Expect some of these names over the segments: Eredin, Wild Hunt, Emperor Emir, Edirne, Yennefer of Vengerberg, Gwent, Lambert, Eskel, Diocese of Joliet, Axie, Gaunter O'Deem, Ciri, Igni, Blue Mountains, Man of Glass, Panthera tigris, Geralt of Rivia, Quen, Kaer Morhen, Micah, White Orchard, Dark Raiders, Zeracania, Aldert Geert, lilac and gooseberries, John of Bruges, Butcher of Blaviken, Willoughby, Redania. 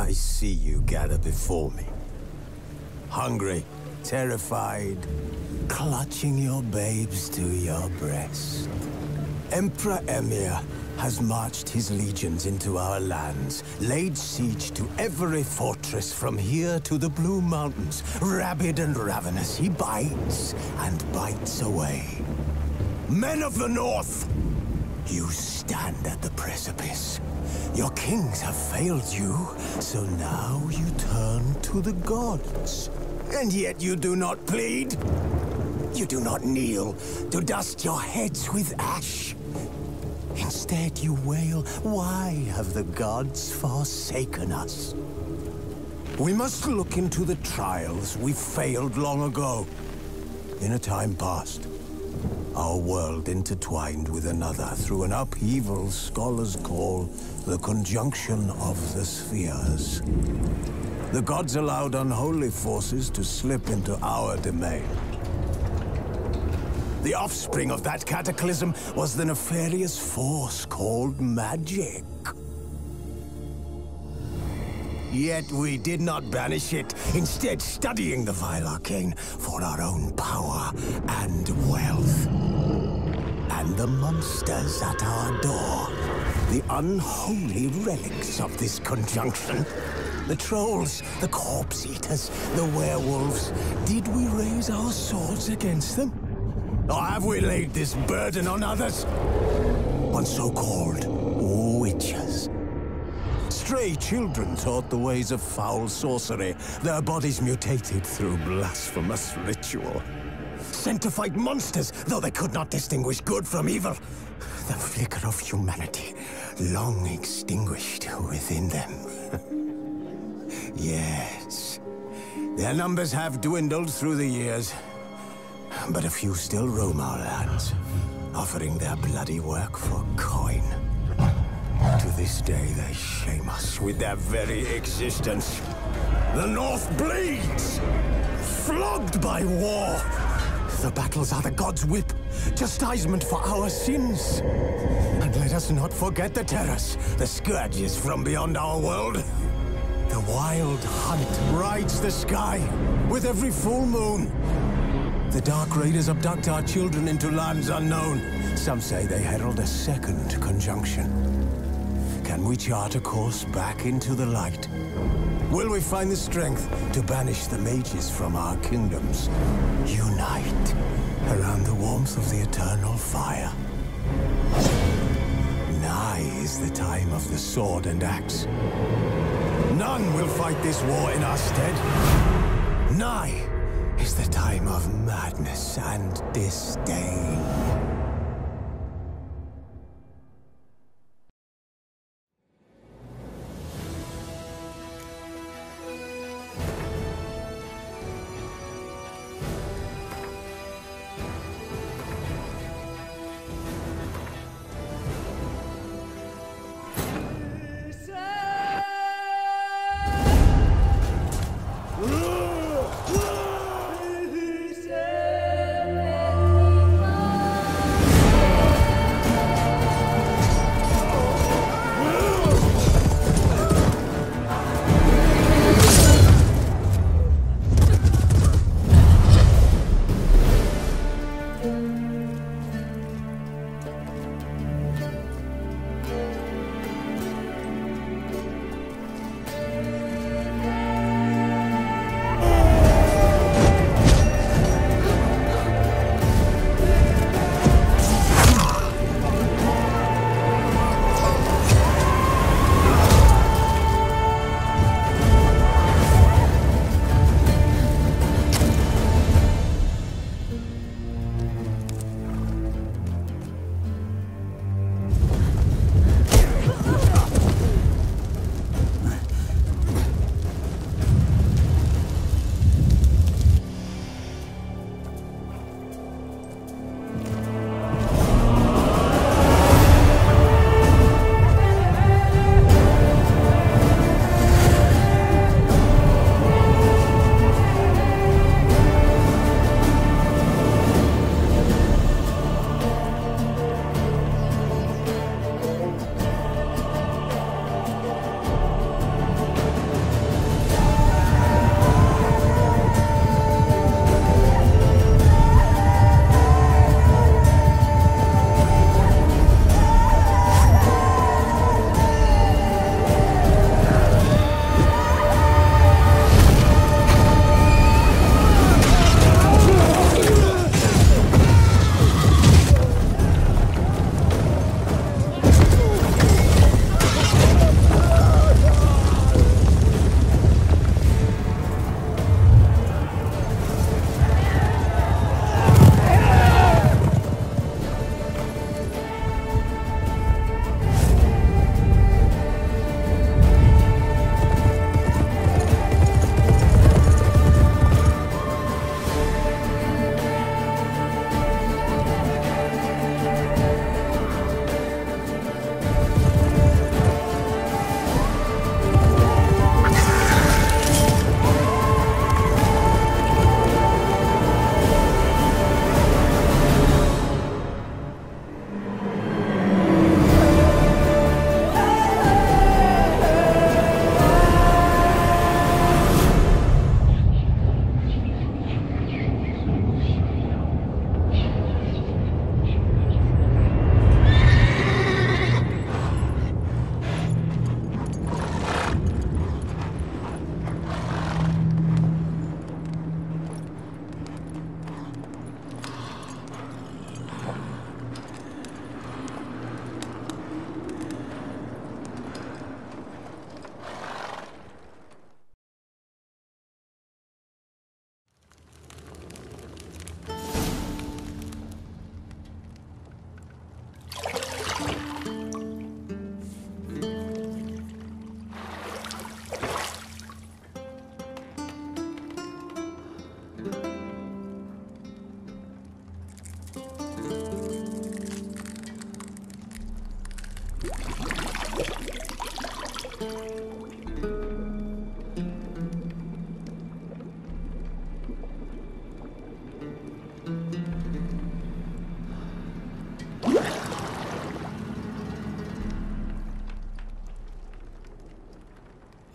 I see you gather before me. Hungry, terrified, clutching your babes to your breast. Emperor Emir has marched his legions into our lands, laid siege to every fortress from here to the Blue Mountains. Rabid and ravenous, he bites and bites away. Men of the North! You stand at the precipice. Your kings have failed you, so now you turn to the gods. And yet you do not plead. You do not kneel to dust your heads with ash. Instead you wail, why have the gods forsaken us? We must look into the trials we failed long ago. In a time past, our world intertwined with another through an upheaval scholars call the conjunction of the spheres. The gods allowed unholy forces to slip into our domain. The offspring of that cataclysm was the nefarious force called magic. Yet we did not banish it, instead studying the vile arcane for our own power and wealth. And the monsters at our door, the unholy relics of this conjunction. The trolls, the corpse-eaters, the werewolves. Did we raise our swords against them? Or have we laid this burden on others? On so-called witches. Stray children taught the ways of foul sorcery, their bodies mutated through blasphemous ritual. Sent to fight monsters, though they could not distinguish good from evil. The flicker of humanity, long extinguished within them. Yes, their numbers have dwindled through the years, but a few still roam our lands, offering their bloody work for coin. To this day, they shame us with their very existence. The North bleeds, flogged by war. The battles are the gods' whip, chastisement for our sins. And let us not forget the terrors, the scourges from beyond our world. The Wild Hunt rides the sky with every full moon. The Dark Raiders abduct our children into lands unknown. Some say they herald a second conjunction. Can we chart a course back into the light? Will we find the strength to banish the mages from our kingdoms? Unite around the warmth of the eternal fire. Nigh is the time of the sword and axe. None will fight this war in our stead. Nigh is the time of madness and disdain.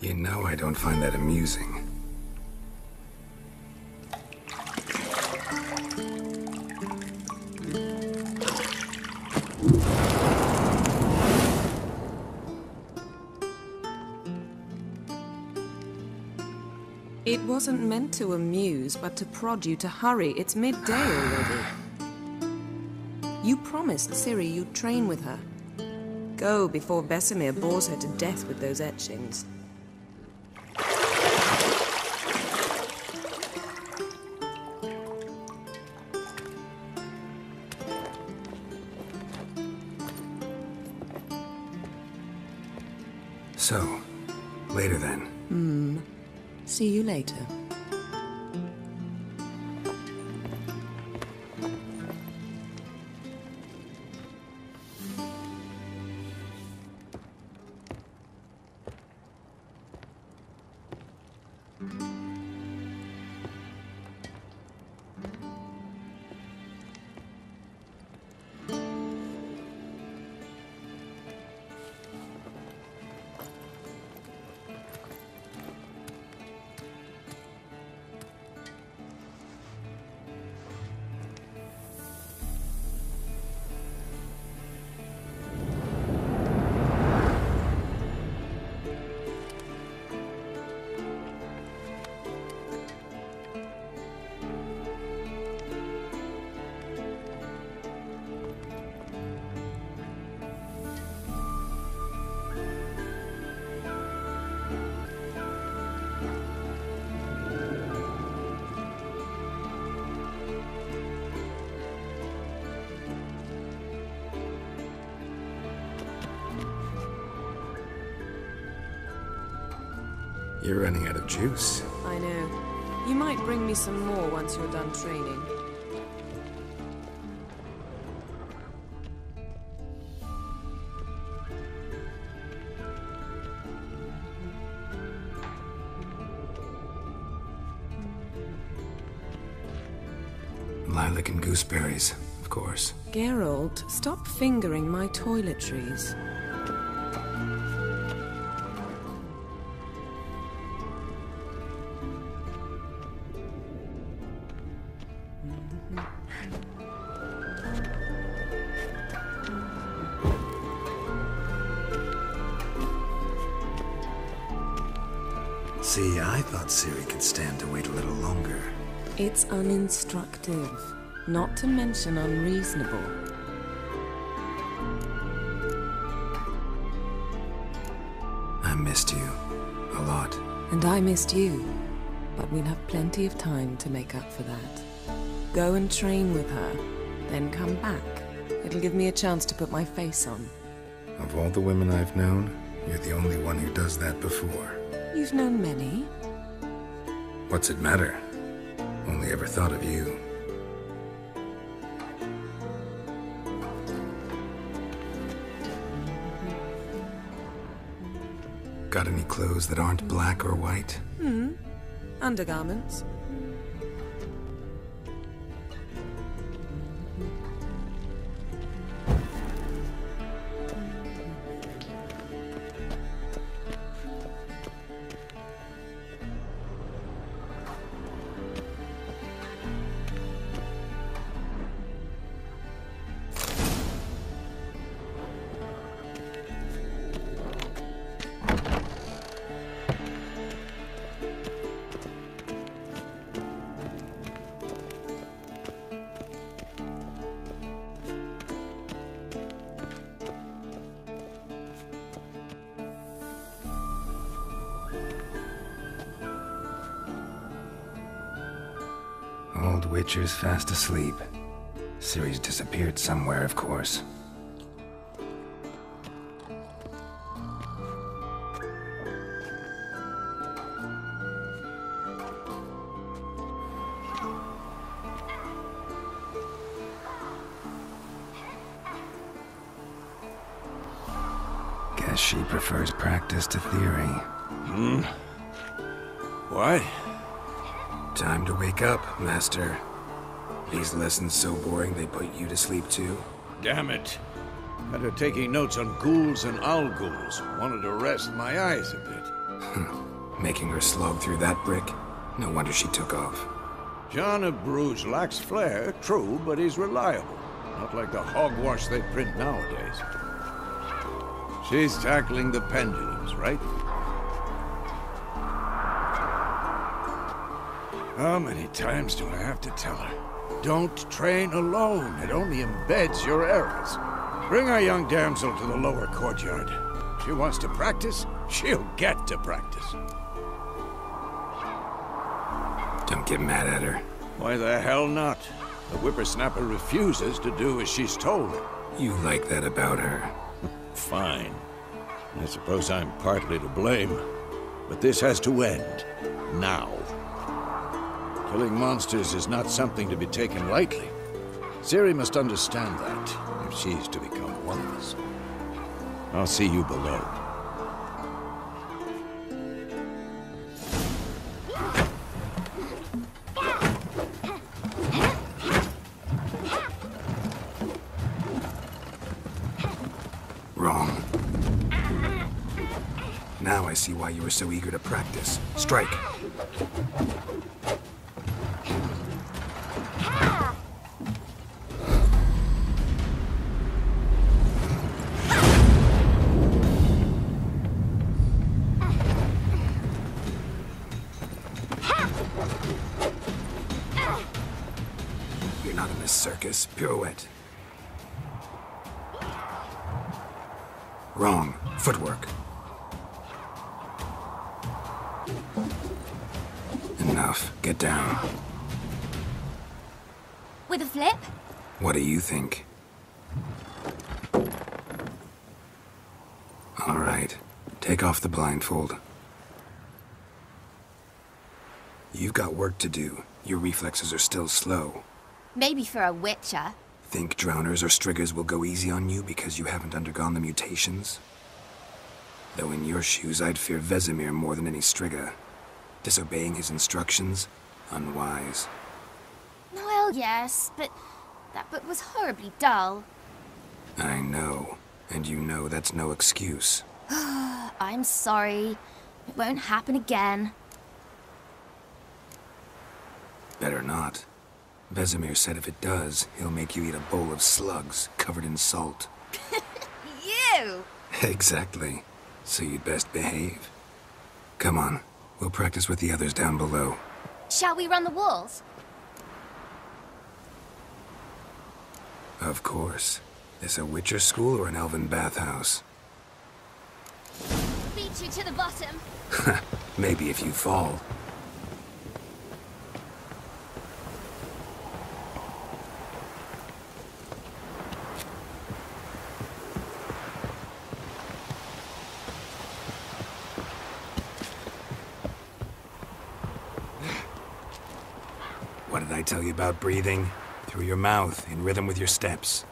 You know I don't find that amusing. It wasn't meant to amuse, but to prod you to hurry. It's midday already. You promised Ciri you'd train with her. Go before Vesemir bores her to death with those etchings. So, later then. See you later. You're running out of juice. I know. You might bring me some more once you're done training. Lilac and gooseberries, of course. Geralt, stop fingering my toiletries. See, I thought Ciri could stand to wait a little longer. It's uninstructive, not to mention unreasonable. I missed you. A lot. And I missed you. But we'll have plenty of time to make up for that. Go and train with her, then come back. It'll give me a chance to put my face on. Of all the women I've known, you're the only one who does that before. You've known many. What's it matter? Only ever thought of you. Got any clothes that aren't black or white? Undergarments. Old Witcher's fast asleep. Ciri's disappeared somewhere, of course. Guess she prefers practice to theory. What? Time to wake up, Master. These lessons so boring they put you to sleep too. Damn it. After taking notes on ghouls and owl ghouls, wanted to rest my eyes a bit. Making her slog through that brick? No wonder she took off. John of Bruges lacks flair, true, but he's reliable. Not like the hogwash they print nowadays. She's tackling the pendulums, right? How many times do I have to tell her? Don't train alone. It only embeds your errors. Bring our young damsel to the lower courtyard. If she wants to practice, she'll get to practice. Don't get mad at her. Why the hell not? The whippersnapper refuses to do as she's told. You like that about her? Fine. I suppose I'm partly to blame. But this has to end. Now. Killing monsters is not something to be taken lightly. Ciri must understand that, if she's to become one of us. I'll see you below. Wrong. Now I see why you were so eager to practice. Strike! Pirouette. Wrong. Footwork. Enough. Get down. With a flip? What do you think? All right. Take off the blindfold. You've got work to do. Your reflexes are still slow. Maybe for a witcher. Think drowners or striggers will go easy on you because you haven't undergone the mutations? Though in your shoes, I'd fear Vesemir more than any strigger. Disobeying his instructions? Unwise. Well, yes, but that book was horribly dull. I know. And you know that's no excuse. I'm sorry. It won't happen again. Better not. Vesemir said if it does, he'll make you eat a bowl of slugs covered in salt. You! Exactly. So you'd best behave. Come on. We'll practice with the others down below. Shall we run the walls? Of course. Is a witcher school or an elven bathhouse? Beat you to the bottom. Maybe if you fall. Tell you about breathing through your mouth in rhythm with your steps.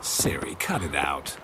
Ciri, cut it out.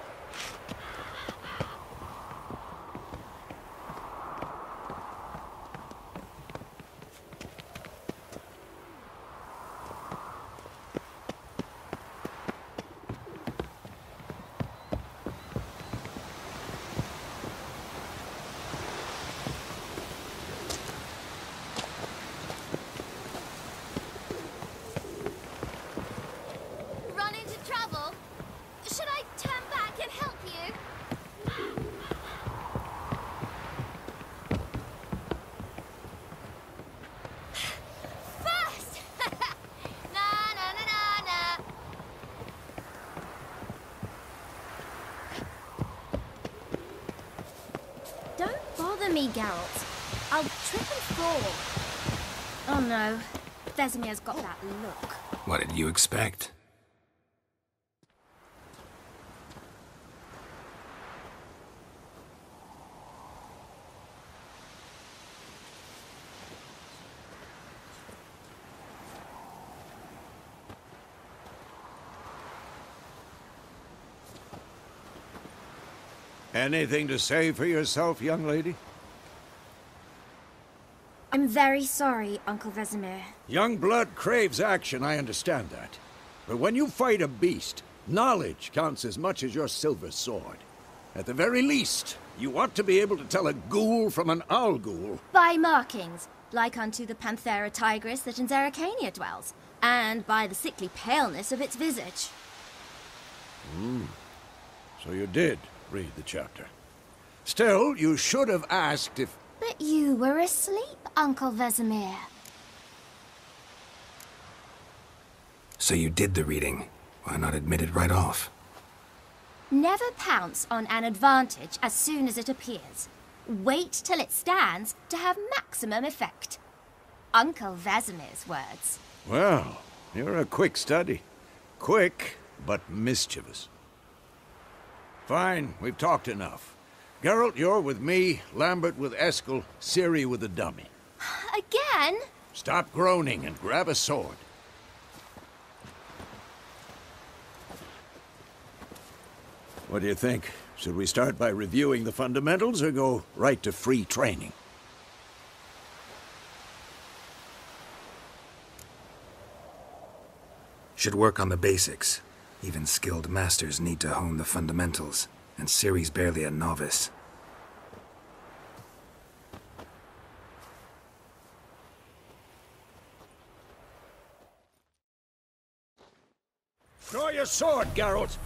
Geralt. I'll trip and fall. Oh no, Vesemir's got that look. What did you expect? Anything to say for yourself, young lady? I'm very sorry, Uncle Vesemir. Young blood craves action, I understand that. But when you fight a beast, knowledge counts as much as your silver sword. At the very least, you ought to be able to tell a ghoul from an owl ghoul. By markings, like unto the Panthera tigris that in Zeracania dwells, and by the sickly paleness of its visage. Hmm. So you did read the chapter. Still, you should have asked if... But you were asleep, Uncle Vesemir. So you did the reading. Why not admit it right off? Never pounce on an advantage as soon as it appears. Wait till it stands to have maximum effect. Uncle Vesemir's words. Well, you're a quick study. Quick, but mischievous. Fine, we've talked enough. Geralt, you're with me, Lambert with Eskel, Ciri with the dummy. Again? Stop groaning and grab a sword. What do you think? Should we start by reviewing the fundamentals or go right to free training? Should work on the basics. Even skilled masters need to hone the fundamentals, and Ciri's barely a novice. Draw your sword, Geralt!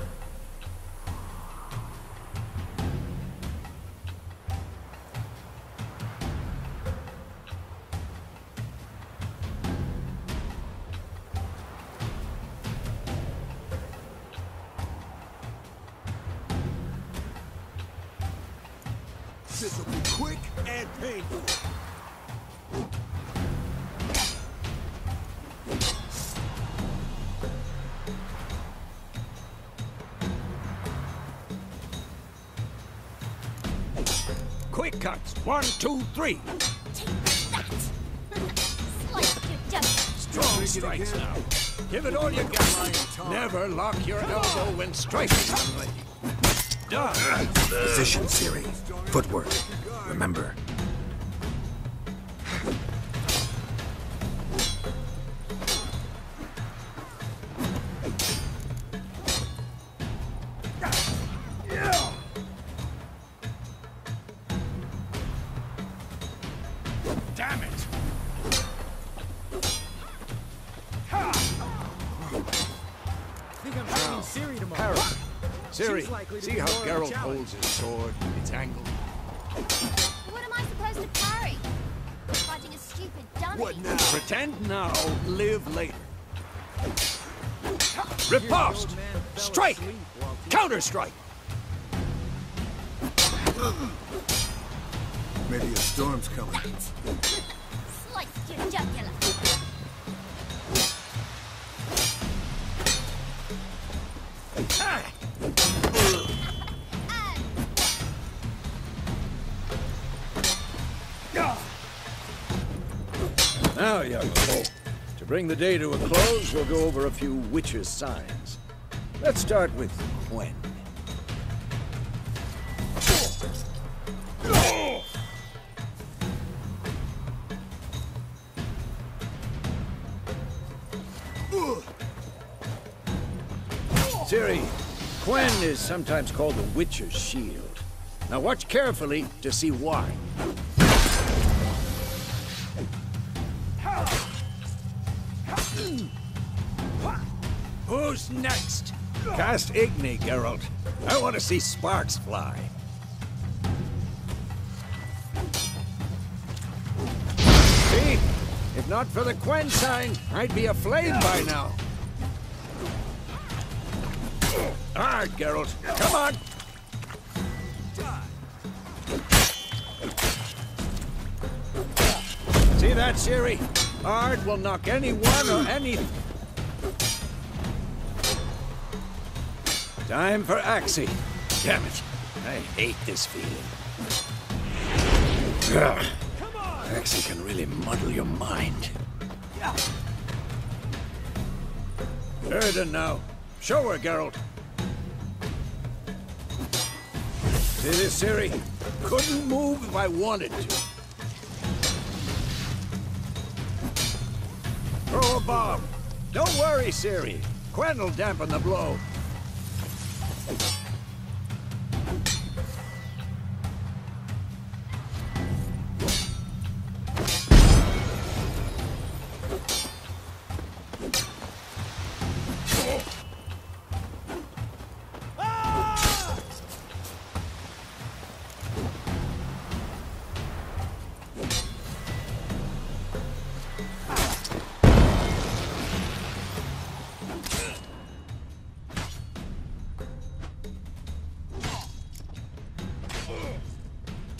Quick cuts. 1, 2, 3. Take that. Slice your death. Strong strikes now. Give it all you got. Never lock your elbow when striking. Done. Position, Ciri. Footwork. Remember. See how Geralt holds his sword, its angle. What am I supposed to parry? Fighting a stupid dummy. What now? Pretend now, live later. Riposte! Strike! Counter-strike! Maybe a storm's coming. Slice your jugular. Now, young people, to bring the day to a close, we'll go over a few witches' signs. Let's start with Quen. Ciri, Quen is sometimes called the Witcher's Shield. Now watch carefully to see why. Who's next? Cast Igni, Geralt. I want to see sparks fly. See? If not for the Quen sign, I'd be aflame by now. All right, Geralt. Come on. See that, Ciri? Art will knock anyone or anything. Time for Axie. Damn it. I hate this feeling. Come on. Axie can really muddle your mind. Yeah. Eredin now. Show her, Geralt. See this, Ciri? Couldn't move if I wanted to. Throw a bomb. Don't worry, Ciri. Quen will dampen the blow.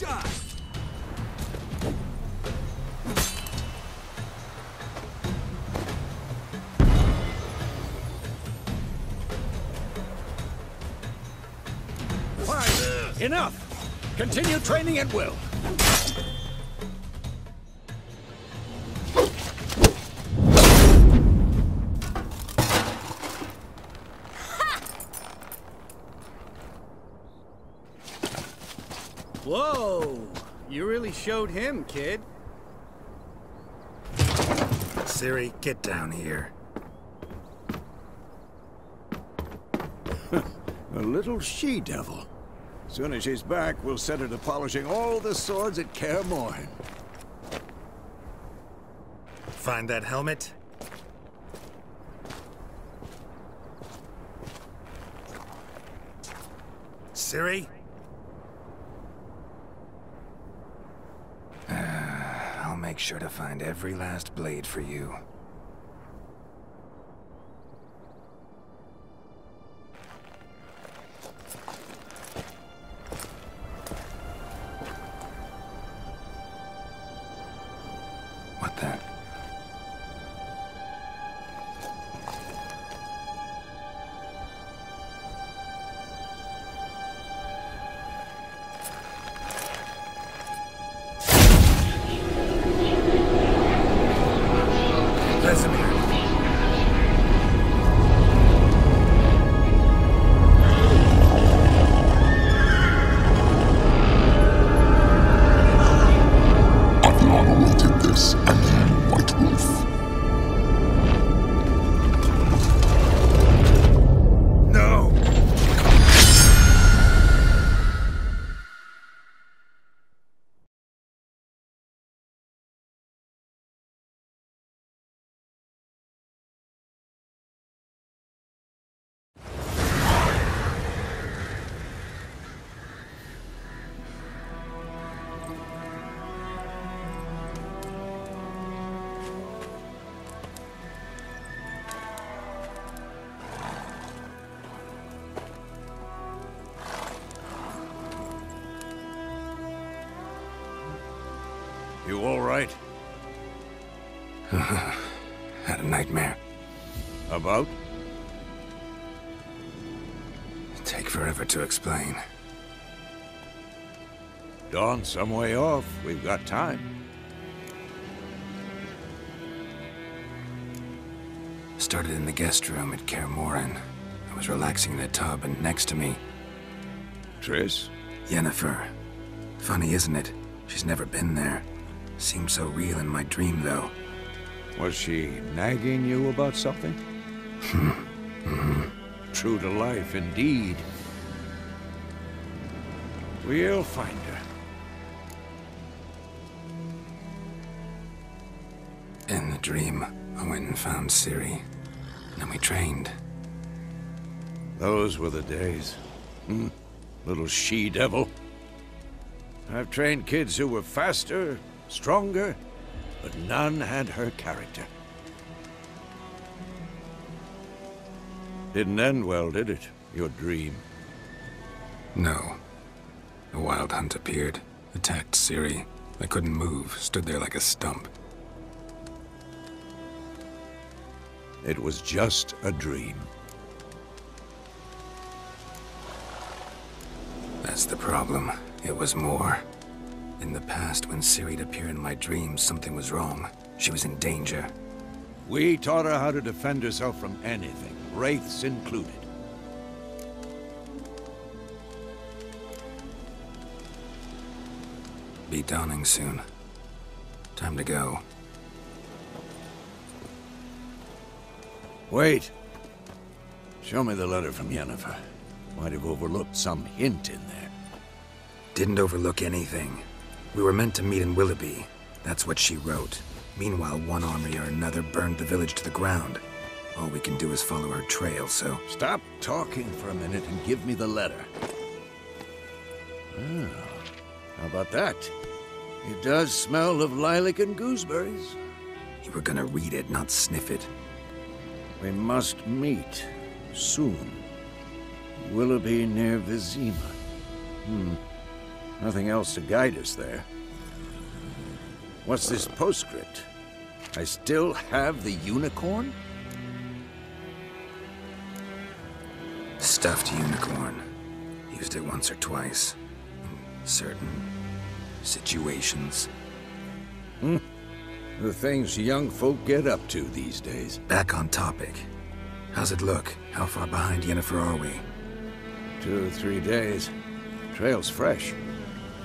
die! Fine! Enough! Continue training at will! Showed him, kid. Ciri, get down here. A little she-devil. Soon as she's back, we'll set her to polishing all the swords at Kaer Morhen. Find that helmet? Ciri? Make sure to find every last blade for you. What the? You all right? Had a nightmare. About? It'd take forever to explain. Dawn, some way off. We've got time. Started in the guest room at Kaer Morhen. I was relaxing in the tub, and next to me... Triss? Yennefer. Funny, isn't it? She's never been there. Seemed so real in my dream, though. Was she nagging you about something? True to life, indeed. We'll find her. In the dream, I went and found Ciri. Then we trained. Those were the days. Little she-devil. I've trained kids who were faster, stronger, but none had her character. Didn't end well, did it? Your dream? No. The Wild Hunt appeared, attacked Ciri. I couldn't move, stood there like a stump. It was just a dream. That's the problem. It was more. In the past, when Ciri'd appear in my dreams, something was wrong. She was in danger. We taught her how to defend herself from anything, wraiths included. Be dawning soon. Time to go. Wait. Show me the letter from Yennefer. Might have overlooked some hint in there. Didn't overlook anything. We were meant to meet in Willoughby. That's what she wrote. Meanwhile, one army or another burned the village to the ground. All we can do is follow her trail, so... Stop talking for a minute and give me the letter. Oh, how about that? It does smell of lilac and gooseberries. You were gonna read it, not sniff it. We must meet. Soon. Willoughby near Vizima. Nothing else to guide us there. What's this postscript? I still have the unicorn? Stuffed unicorn. Used it once or twice. In certain situations. Hmm. The things young folk get up to these days. Back on topic. How's it look? How far behind Yennefer are we? 2 or 3 days. Trail's fresh.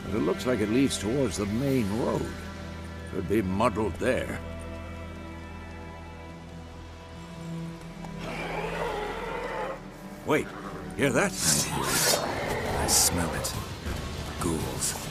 But it looks like it leads towards the main road. Could be muddled there. Wait, hear that? I smell it. Ghouls.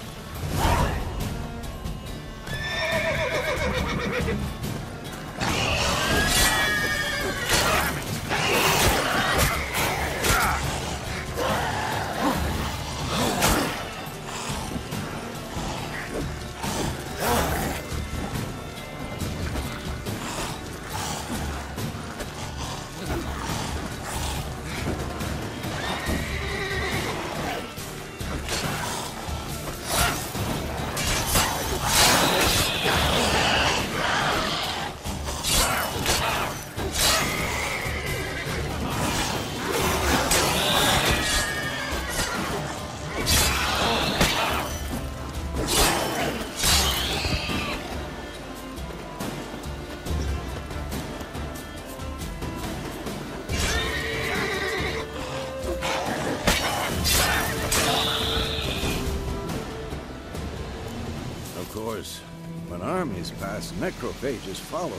Necrophages follow.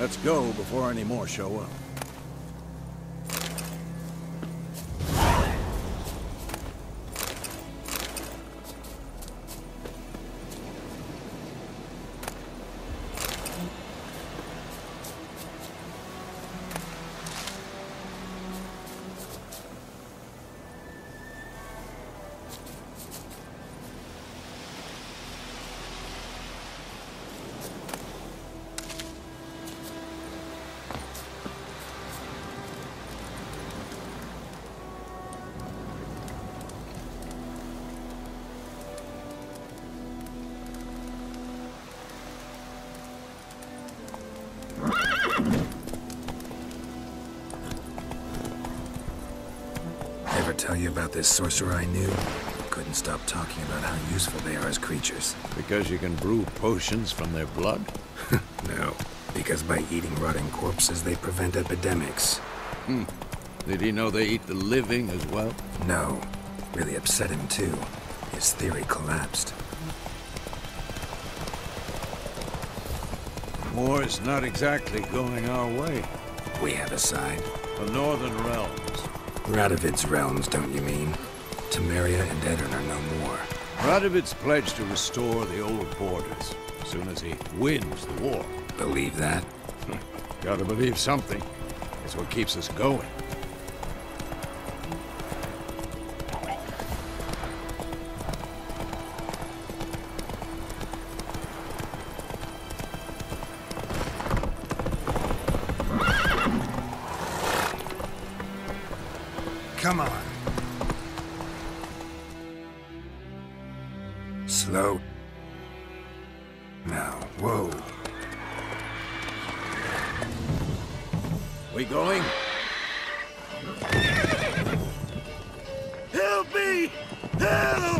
Let's go before any more show up. Tell you about this sorcerer I knew? Couldn't stop talking about how useful they are as creatures. Because you can brew potions from their blood? No, because by eating rotting corpses they prevent epidemics. Hmm. Did he know they eat the living as well? No. Really upset him too. His theory collapsed. War is not exactly going our way. We have a side. The Northern Realms. Radovid's realms, don't you mean? Temeria and Edirne are no more. Radovid's pledged to restore the old borders as soon as he wins the war. Believe that? Gotta believe something. It's what keeps us going. Come on. Slow. Now, whoa. We going? Help me! Help!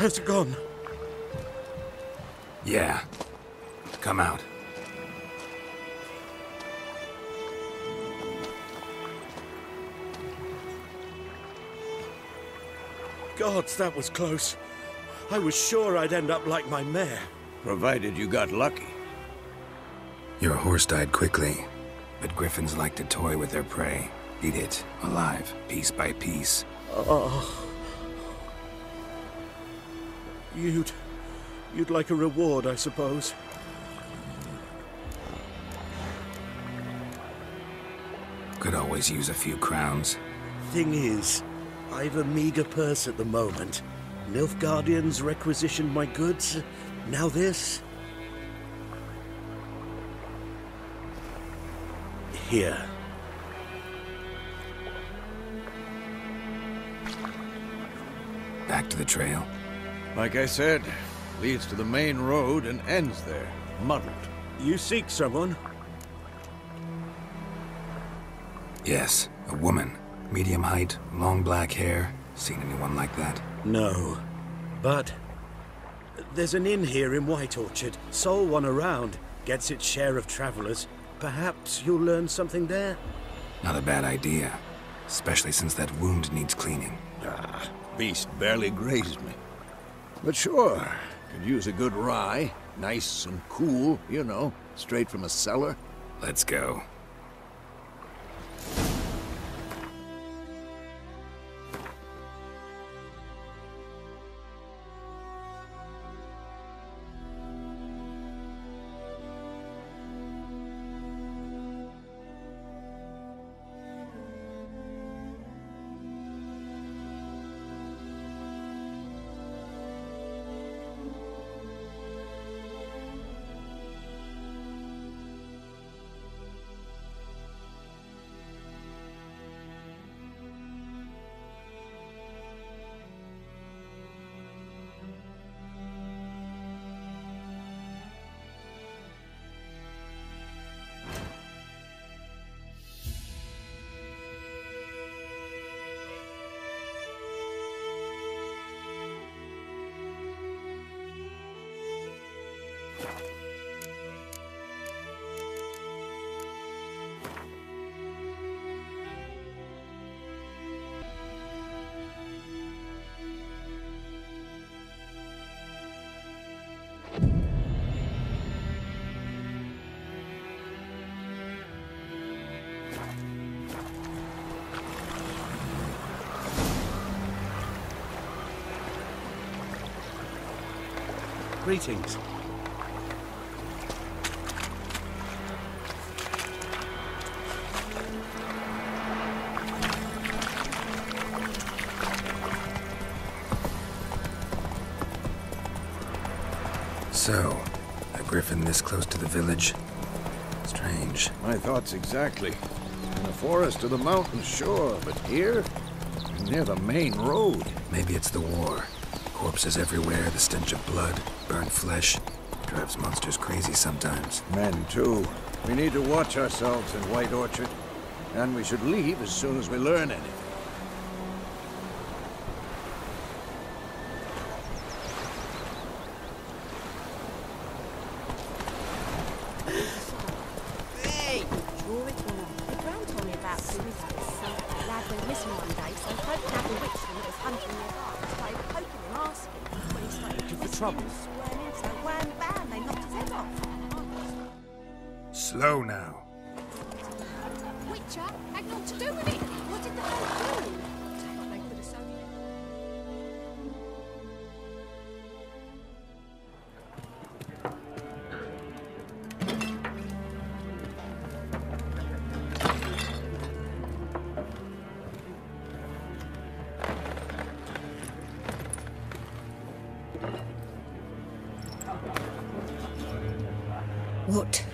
Has gone. Yeah. Come out. Gods, that was close. I was sure I'd end up like my mare. Provided you got lucky. Your horse died quickly, but griffins like to toy with their prey. Eat it, alive, piece by piece. Oh. You'd like a reward, I suppose. Could always use a few crowns. Thing is, I've a meager purse at the moment. Nilfgaardians requisitioned my goods, now this. Here. Back to the trail. Like I said, leads to the main road and ends there, muddled. You seek someone? Yes, a woman. Medium height, long black hair. Seen anyone like that? No, but there's an inn here in White Orchard. Sole one around, gets its share of travelers. Perhaps you'll learn something there? Not a bad idea, especially since that wound needs cleaning. Ah, beast barely grazed me. But sure, could use a good rye. Nice and cool, you know, straight from a cellar. Let's go. Greetings. So, a griffin this close to the village? Strange. My thoughts exactly. In the forest or the mountain, sure, but here? Near the main road. Maybe it's the war. Corpses everywhere, the stench of blood, burnt flesh. Drives monsters crazy sometimes. Men, too. We need to watch ourselves in White Orchard. And we should leave as soon as we learn anything. What?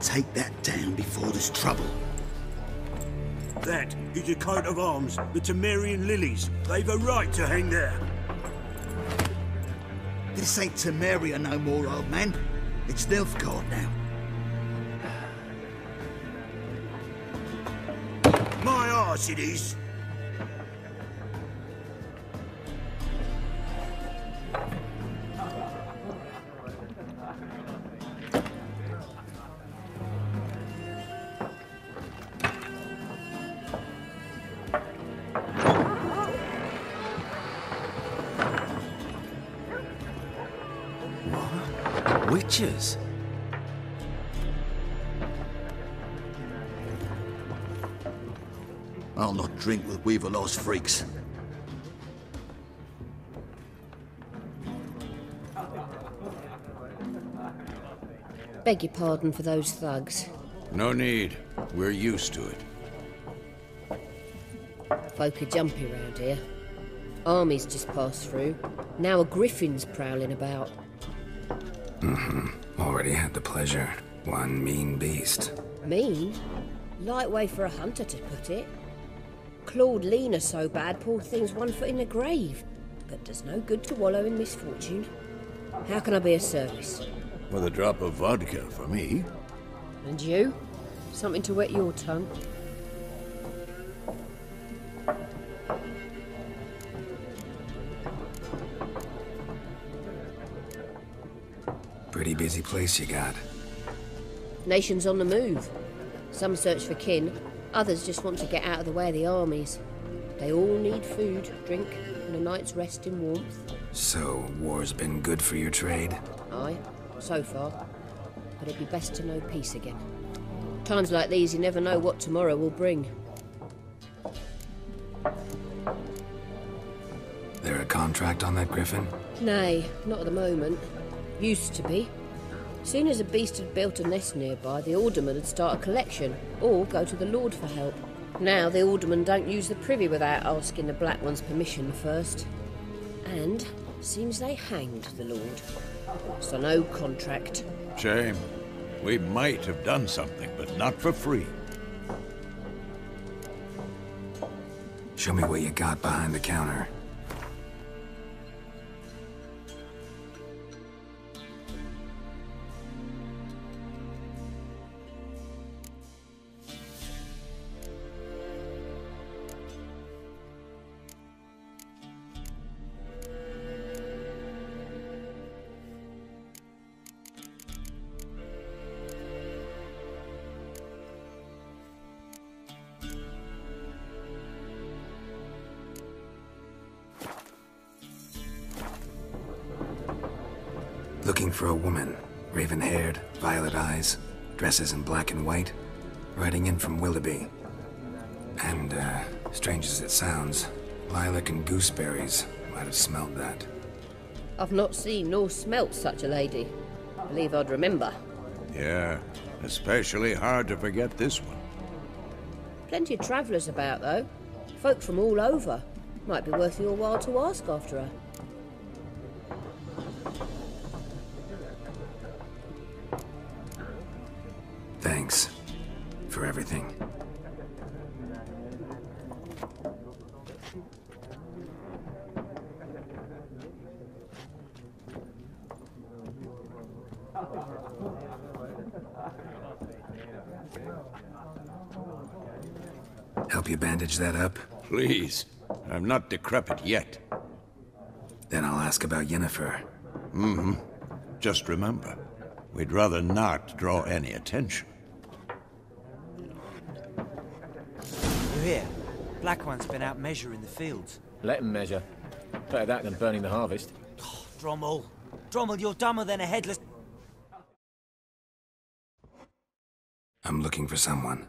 Take that down before there's trouble. That is a coat of arms, the Temerian lilies. They've a right to hang there. This ain't Temeria no more, old man. It's Nilfgaard now. My arse it is. witches. I'll not drink with Weaverlaw's freaks. Beg your pardon for those thugs. No need. We're used to it. Folk are jumpy round here. Armies just passed through. Now a griffin's prowling about. Already had the pleasure. One mean beast. Mean? Light way for a hunter to put it. Clawed Lena so bad, poor thing's one foot in the grave. But does no good to wallow in misfortune. How can I be of service? With a drop of vodka for me. And you? Something to wet your tongue. Pretty busy place you got. Nations on the move. Some search for kin, others just want to get out of the way of the armies. They all need food, drink, and a night's rest in warmth. So, war's been good for your trade? Aye, so far. But it'd be best to know peace again. Times like these, you never know what tomorrow will bring. There a contract on that griffin? Nay, not at the moment. Used to be. Soon as a beast had built a nest nearby, the alderman would start a collection, or go to the Lord for help. Now the alderman don't use the privy without asking the Black One's permission first. And seems they hanged the Lord. So no contract. Shame. We might have done something, but not for free. Show me what you got behind the counter. Looking for a woman, raven-haired, violet eyes, dresses in black and white, riding in from Willoughby. And, strange as it sounds, lilac and gooseberries might have smelled that. I've not seen nor smelt such a lady. Believe I'd remember. Yeah, especially hard to forget this one. Plenty of travellers about, though. Folk from all over. Might be worth your while to ask after her. Thanks for everything. Help you bandage that up? Please. I'm not decrepit yet. Then I'll ask about Yennefer. Just remember, we'd rather not draw any attention. You hear? Black One's been out measuring the fields. Let him measure. Better that than burning the harvest. Oh, Drommel. Drommel, you're dumber than a headless... I'm looking for someone.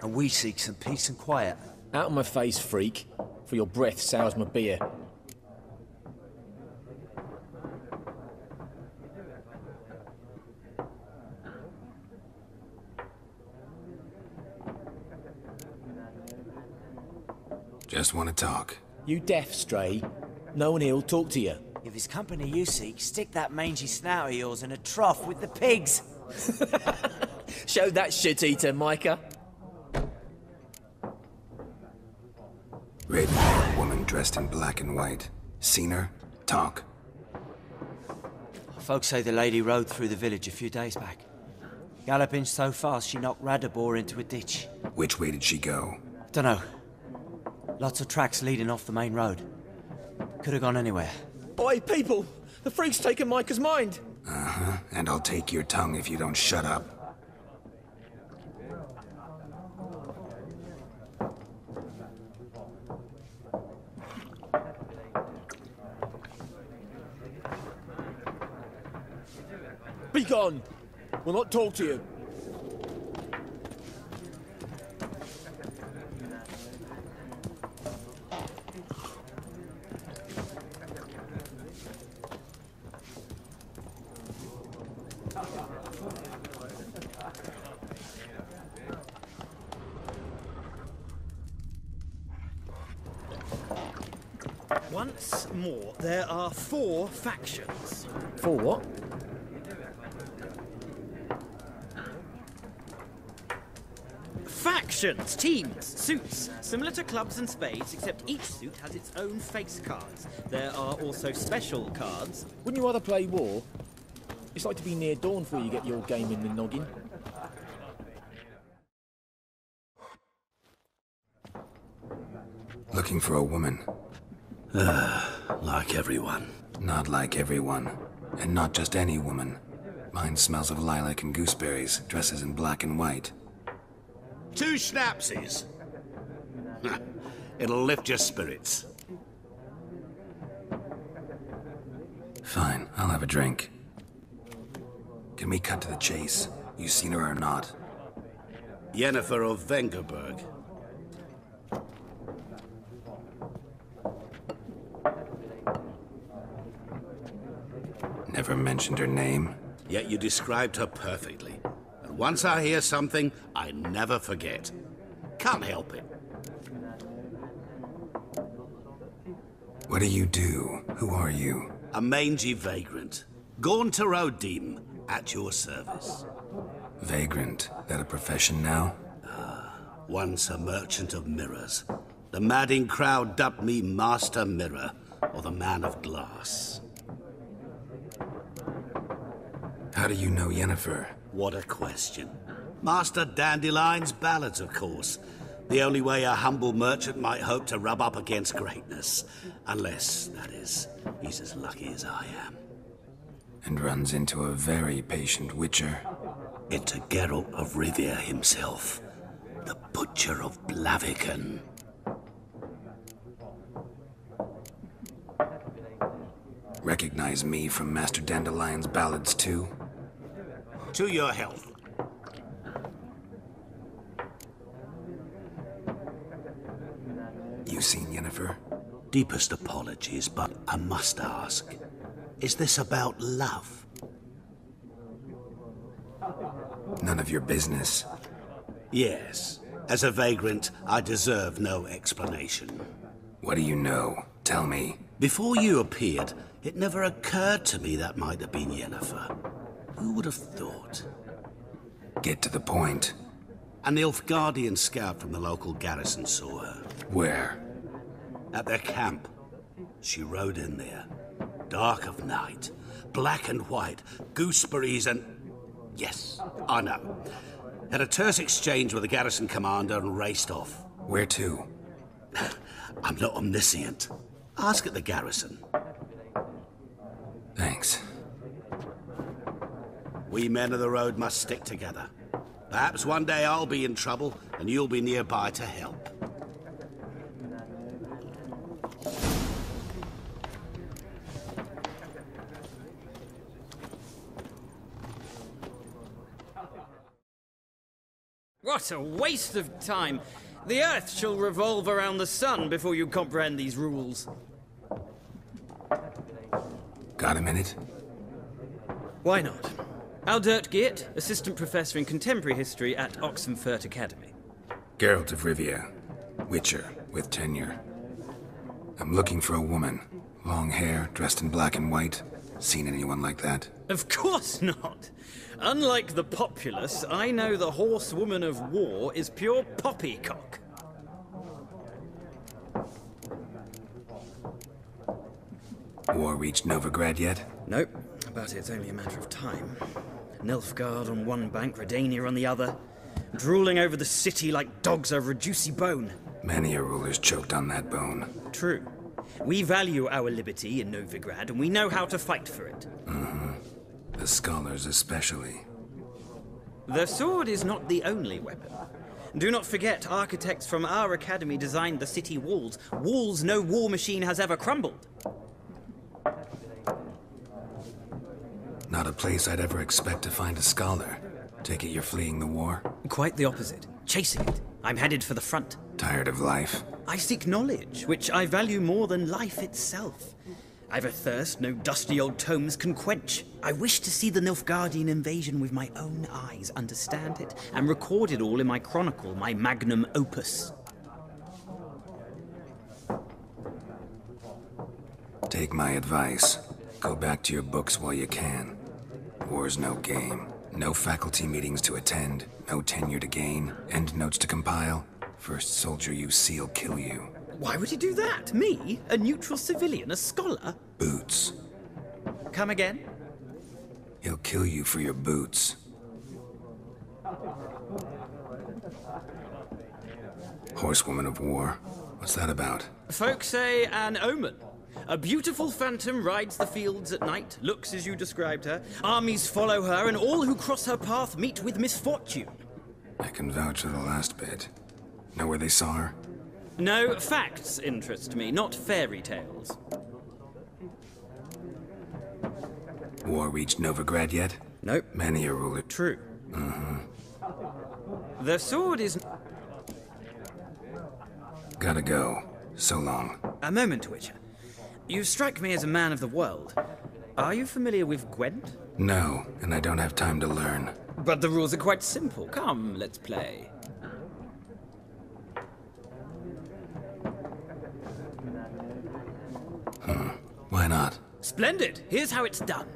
And we seek some peace and quiet. Out of my face, freak. For your breath sours my beer. Just want to talk. You deaf, stray. No one here will talk to you. If it's company you seek, stick that mangy snout of yours in a trough with the pigs. Show that shit-eater, Micah. Red-haired woman dressed in black and white. Seen her? Talk. Folks say the lady rode through the village a few days back. Galloping so fast she knocked Radibor into a ditch. Which way did she go? Dunno. Lots of tracks leading off the main road. Could have gone anywhere. Oi, people! The freak's taken Micah's mind! And I'll take your tongue if you don't shut up. Be gone! We'll not talk to you. Once more, there are four factions. Four what? Factions, teams, suits, similar to clubs and spades, except each suit has its own face cards. There are also special cards. Wouldn't you rather play war? It's like to be near dawn before you get your game in the noggin. Looking for a woman. Like everyone. Not like everyone. And not just any woman. Mine smells of lilac and gooseberries, dresses in black and white. Two schnapsies. It'll lift your spirits. Fine, I'll have a drink. Can we cut to the chase? You seen her or not? Yennefer of Vengerberg. Never mentioned her name. Yet you described her perfectly. And once I hear something, I never forget. Can't help it. What do you do? Who are you? A mangy vagrant. Gaunter O'Deem, at your service. Vagrant? That a profession now? Once a merchant of mirrors. The madding crowd dubbed me Master Mirror, or the Man of Glass. How do you know Yennefer? What a question. Master Dandelion's ballads, of course. The only way a humble merchant might hope to rub up against greatness. Unless, that is, he's as lucky as I am. And runs into a very patient witcher. Into Geralt of Rivia himself. The Butcher of Blaviken. Recognize me from Master Dandelion's ballads, too? To your health. You seen Yennefer? Deepest apologies, but I must ask. Is this about love? None of your business. Yes. As a vagrant, I deserve no explanation. What do you know? Tell me. Before you appeared, it never occurred to me that might have been Yennefer. Who would have thought? Get to the point. An Nilfgaardian scout from the local garrison saw her. Where? At their camp. She rode in there. Dark of night. Black and white. Gooseberries and... Yes, I know. Had a terse exchange with the garrison commander and raced off. Where to? I'm not omniscient. Ask at the garrison. Thanks. We men of the road must stick together. Perhaps one day I'll be in trouble, and you'll be nearby to help. What a waste of time! The Earth shall revolve around the sun before you comprehend these rules. Got a minute? Why not? Aldert Geert, Assistant Professor in Contemporary History at Oxenfurt Academy. Geralt of Rivia, Witcher, with tenure. I'm looking for a woman. Long hair, dressed in black and white. Seen anyone like that? Of course not! Unlike the populace, I know the horsewoman of war is pure poppycock. War reached Novigrad yet? Nope, but it's only a matter of time. Nilfgaard on one bank, Redania on the other. Drooling over the city like dogs over a juicy bone. Many a ruler's choked on that bone. True. We value our liberty in Novigrad, and we know how to fight for it. Mm-hmm. The scholars especially. The sword is not the only weapon. Do not forget, architects from our academy designed the city walls. Walls no war machine has ever crumbled. Not a place I'd ever expect to find a scholar. Take it you're fleeing the war? Quite the opposite. Chasing it. I'm headed for the front. Tired of life? I seek knowledge, which I value more than life itself. I've a thirst no dusty old tomes can quench. I wish to see the Nilfgaardian invasion with my own eyes, understand it, and record it all in my chronicle, my magnum opus. Take my advice. Go back to your books while you can. War's no game. No faculty meetings to attend, no tenure to gain, end notes to compile. First soldier you see'll kill you. Why would he do that? Me? A neutral civilian? A scholar? Boots. Come again? He'll kill you for your boots. Horsewoman of War. What's that about? Folks say an omen. A beautiful phantom rides the fields at night, looks as you described her. Armies follow her, and all who cross her path meet with misfortune. I can vouch for the last bit. Know where they saw her? No, facts interest me, not fairy tales. War reached Novigrad yet? Nope. Many a ruler. True. Mm-hmm. The sword is... Gotta go. So long. A moment, Witcher. You strike me as a man of the world. Are you familiar with Gwent? No, and I don't have time to learn. But the rules are quite simple. Come, let's play. Why not? Splendid! Here's how it's done.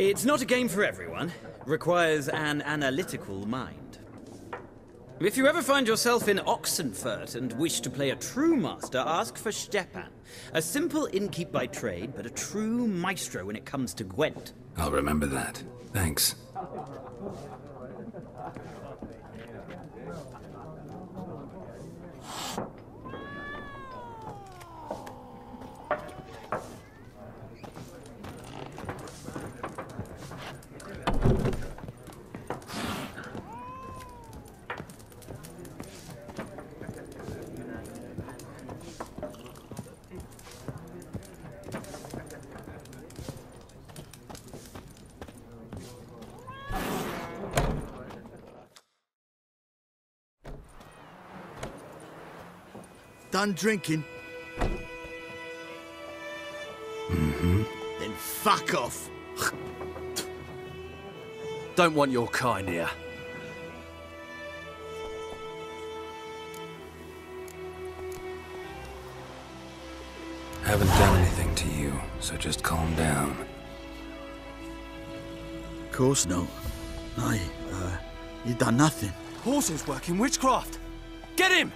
It's not a game for everyone. Requires an analytical mind. If you ever find yourself in Oxenfurt and wish to play a true master, ask for Stepan. A simple innkeep by trade, but a true maestro when it comes to Gwent. I'll remember that. Thanks. Done drinking? Mm-hmm. Then fuck off. Don't want your kind here. Haven't done anything to you, so just calm down. Of course no. You done nothing. Horses working witchcraft. Get him!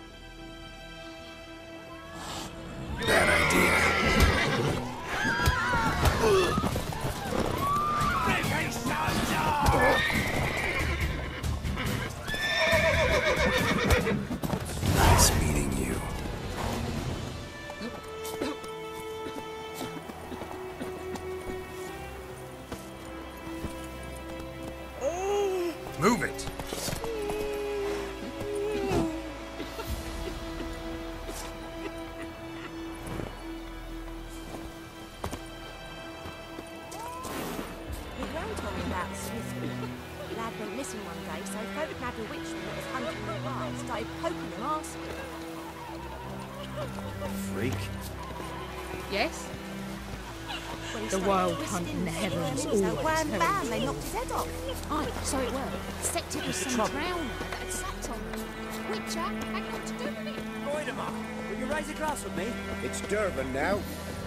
It's Durban now.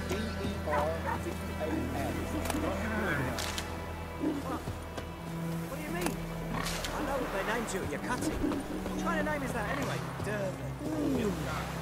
D-E-R-V-A-N. What do you mean? I know what they named you at your cutting. What kind of name is that anyway? Durban.